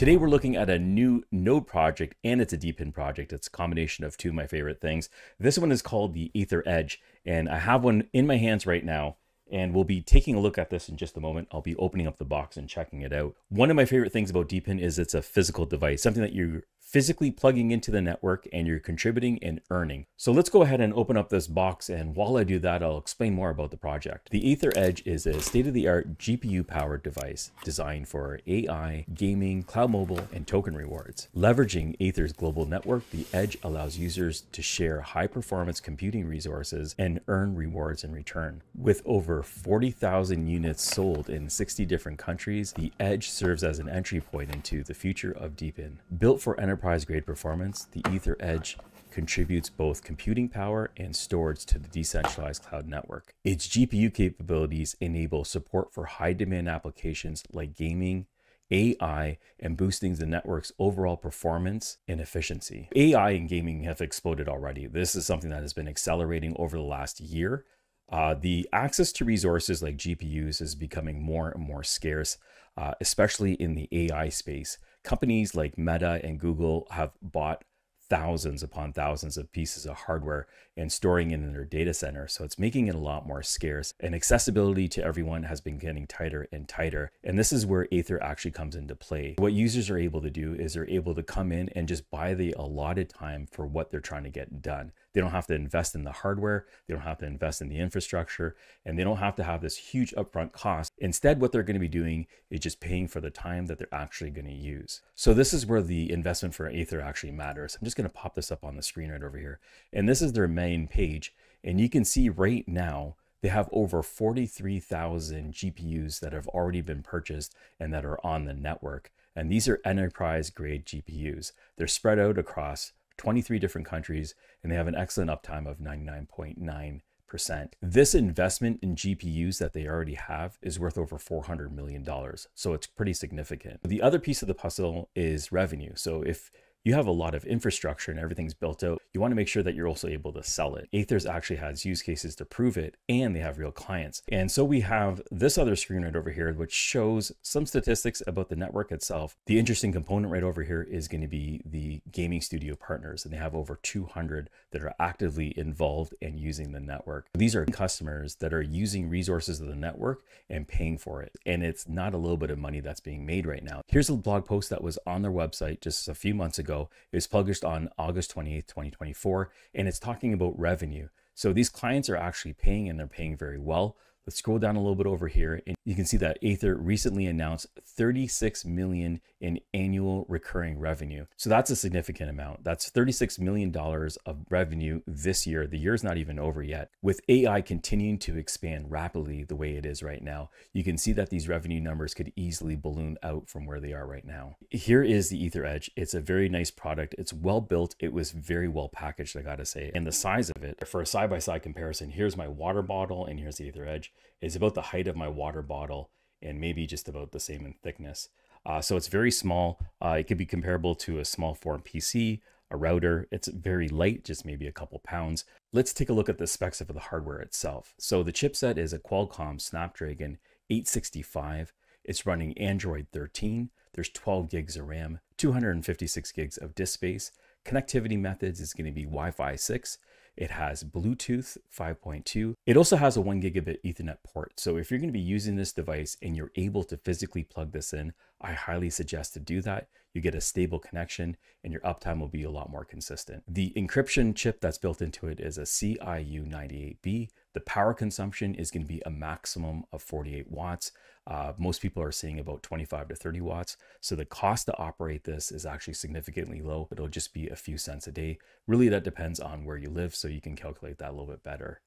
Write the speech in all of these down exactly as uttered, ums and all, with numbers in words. Today we're looking at a new node project, and it's a DePIN project. It's a combination of two of my favorite things. This one is called the Aethir Edge, and I have one in my hands right now, and we'll be taking a look at this in just a moment. I'll be opening up the box and checking it out. One of my favorite things about DePIN is it's a physical device, something that you're physically plugging into the network and you're contributing and earning. So let's go ahead and open up this box. And while I do that, I'll explain more about the project. The Aethir Edge is a state-of-the-art G P U powered device designed for A I, gaming, cloud mobile, and token rewards. Leveraging Aethir's global network, the Edge allows users to share high performance computing resources and earn rewards in return. With over forty thousand units sold in sixty different countries, the Edge serves as an entry point into the future of DeepIn. Built for enterprise enterprise-grade performance, the Aethir Edge contributes both computing power and storage to the decentralized cloud network. Its G P U capabilities enable support for high-demand applications like gaming, A I, and boosting the network's overall performance and efficiency. A I and gaming have exploded already. This is something that has been accelerating over the last year. Uh, the access to resources like G P Us is becoming more and more scarce, uh, especially in the A I space. Companies like Meta and Google have bought thousands upon thousands of pieces of hardware and storing it in their data center. So it's making it a lot more scarce, and accessibility to everyone has been getting tighter and tighter. And this is where Aethir actually comes into play. What users are able to do is they're able to come in and just buy the allotted time for what they're trying to get done. They don't have to invest in the hardware. They don't have to invest in the infrastructure, and they don't have to have this huge upfront cost. Instead, what they're going to be doing is just paying for the time that they're actually going to use. So this is where the investment for Aethir actually matters. I'm just going to pop this up on the screen right over here. And this is their main page. And you can see right now, they have over forty-three thousand G P Us that have already been purchased and that are on the network. And these are enterprise grade G P Us. They're spread out across twenty-three different countries, and they have an excellent uptime of ninety-nine point nine percent. This investment in G P Us that they already have is worth over four hundred million dollars. So it's pretty significant. The other piece of the puzzle is revenue. So if you have a lot of infrastructure and everything's built out, you want to make sure that you're also able to sell it. Aethir's actually has use cases to prove it, and they have real clients. And so we have this other screen right over here, which shows some statistics about the network itself. The interesting component right over here is going to be the gaming studio partners, and they have over two hundred that are actively involved in using the network. These are customers that are using resources of the network and paying for it. And it's not a little bit of money that's being made right now. Here's a blog post that was on their website just a few months ago. It was published on August twenty-eighth, twenty twenty-four, and it's talking about revenue. So these clients are actually paying, and they're paying very well. Let's scroll down a little bit over here, and you can see that Aethir recently announced thirty-six million dollars in annual recurring revenue. So that's a significant amount. That's thirty-six million dollars of revenue this year. The year's not even over yet. With A I continuing to expand rapidly the way it is right now, you can see that these revenue numbers could easily balloon out from where they are right now. Here is the Aethir Edge. It's a very nice product. It's well built. It was very well packaged, I gotta say. And the size of it, for a side-by-side comparison, here's my water bottle and here's the Aethir Edge. Is about the height of my water bottle and maybe just about the same in thickness. Uh, so it's very small. Uh, it could be comparable to a small form P C, a router. It's very light, just maybe a couple pounds. Let's take a look at the specs of the hardware itself. So the chipset is a Qualcomm Snapdragon eight sixty-five. It's running Android thirteen. There's twelve gigs of RAM, two hundred fifty-six gigs of disk space. Connectivity methods is going to be Wi-Fi six. It has Bluetooth five point two. It also has a one gigabit Ethernet port. So if you're going to be using this device and you're able to physically plug this in, I highly suggest to do that. You get a stable connection and your uptime will be a lot more consistent. The encryption chip that's built into it is a C I U ninety-eight B. The power consumption is going to be a maximum of forty-eight watts. Uh, most people are seeing about twenty-five to thirty watts. So the cost to operate this is actually significantly low. It'll just be a few cents a day. Really, that depends on where you live, so you can calculate that a little bit better.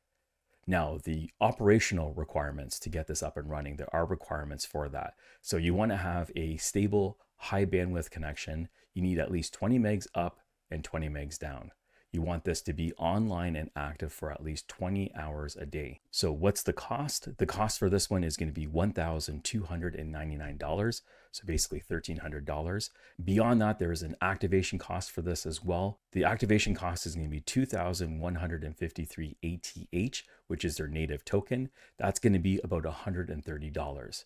Now, the operational requirements to get this up and running, there are requirements for that. So you want to have a stable, high bandwidth connection. You need at least twenty megs up and twenty megs down. You want this to be online and active for at least twenty hours a day. So what's the cost? The cost for this one is going to be one thousand two hundred ninety-nine dollars. So basically one thousand three hundred dollars. Beyond that, there is an activation cost for this as well. The activation cost is going to be two thousand one hundred fifty-three A T H, which is their native token. That's going to be about one hundred thirty dollars.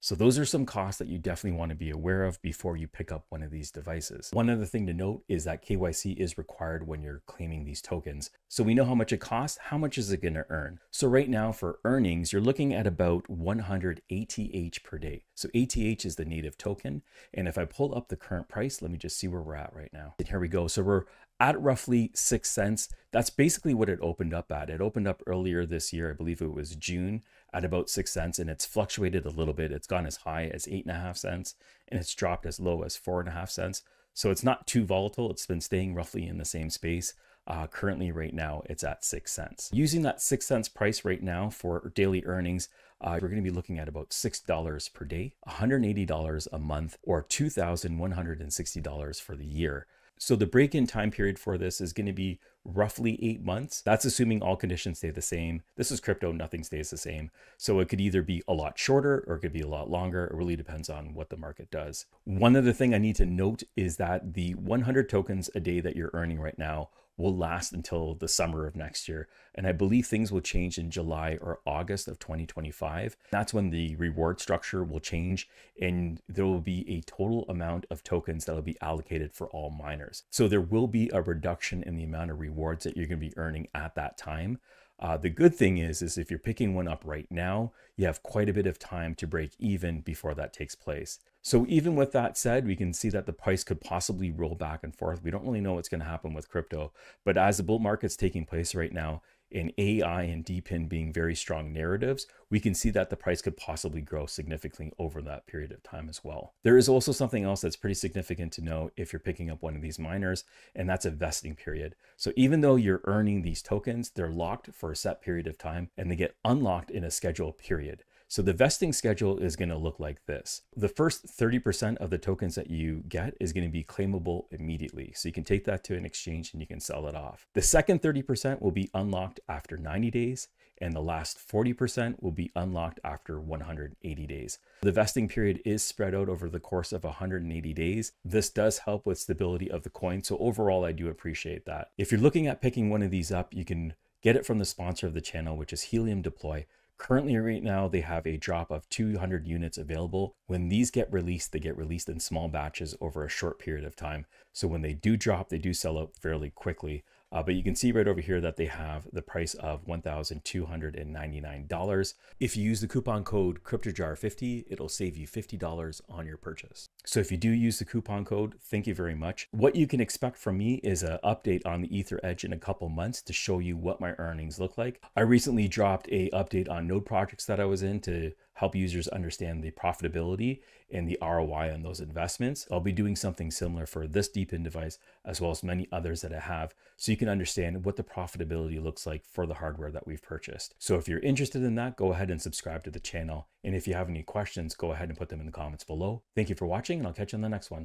So those are some costs that you definitely want to be aware of before you pick up one of these devices. One other thing to note is that K Y C is required when you're claiming these tokens. So we know how much it costs, how much is it going to earn? So right now for earnings, you're looking at about one hundred A T H per day. So A T H is the native token. And if I pull up the current price, let me just see where we're at right now. And here we go. So we're at roughly six cents. That's basically what it opened up at. It opened up earlier this year, I believe it was June, at about six cents, and it's fluctuated a little bit. It's gone as high as eight and a half cents, and it's dropped as low as four and a half cents. So it's not too volatile. It's been staying roughly in the same space. Uh, currently right now, it's at six cents. Using that six cents price right now for daily earnings, uh, we're going to be looking at about six dollars per day, one hundred eighty dollars a month, or two thousand one hundred sixty dollars for the year. So the break-in time period for this is going to be roughly eight months. That's assuming all conditions stay the same. This is crypto, nothing stays the same. So it could either be a lot shorter or it could be a lot longer. It really depends on what the market does. One other thing I need to note is that the one hundred tokens a day that you're earning right now will last until the summer of next year. And I believe things will change in July or August of twenty twenty-five. That's when the reward structure will change and there will be a total amount of tokens that will be allocated for all miners. So there will be a reduction in the amount of rewards that you're gonna be earning at that time. Uh, the good thing is, is if you're picking one up right now, you have quite a bit of time to break even before that takes place. So even with that said, we can see that the price could possibly roll back and forth. We don't really know what's going to happen with crypto, but as the bull market's taking place right now, in A I and DePIN being very strong narratives, we can see that the price could possibly grow significantly over that period of time as well. There is also something else that's pretty significant to know if you're picking up one of these miners, and that's a vesting period. So even though you're earning these tokens, they're locked for a set period of time and they get unlocked in a scheduled period. So the vesting schedule is going to look like this. The first thirty percent of the tokens that you get is going to be claimable immediately. So you can take that to an exchange and you can sell it off. The second thirty percent will be unlocked after ninety days. And the last forty percent will be unlocked after one hundred eighty days. The vesting period is spread out over the course of one hundred eighty days. This does help with stability of the coin. So overall, I do appreciate that. If you're looking at picking one of these up, you can get it from the sponsor of the channel, which is Helium Deploy. Currently right now, they have a drop of two hundred units available. When these get released, they get released in small batches over a short period of time. So when they do drop, they do sell out fairly quickly. Uh, but you can see right over here that they have the price of one thousand two hundred ninety-nine dollars. If you use the coupon code Crypto Jar fifty, it'll save you fifty dollars on your purchase. So if you do use the coupon code, thank you very much. What you can expect from me is an update on the Aethir Edge in a couple months to show you what my earnings look like. I recently dropped an update on node projects that I was in to help users understand the profitability and the R O I on those investments. I'll be doing something similar for this DeepIn device, as well as many others that I have, so you can understand what the profitability looks like for the hardware that we've purchased. So if you're interested in that, go ahead and subscribe to the channel. And if you have any questions, go ahead and put them in the comments below. Thank you for watching, and I'll catch you on the next one.